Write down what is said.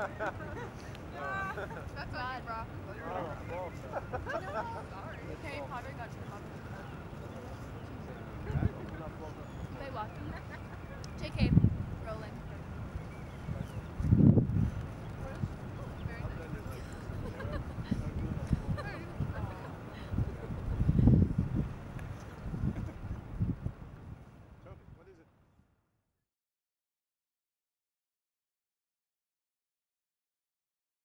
That's bad, bro. Harry Potter got you.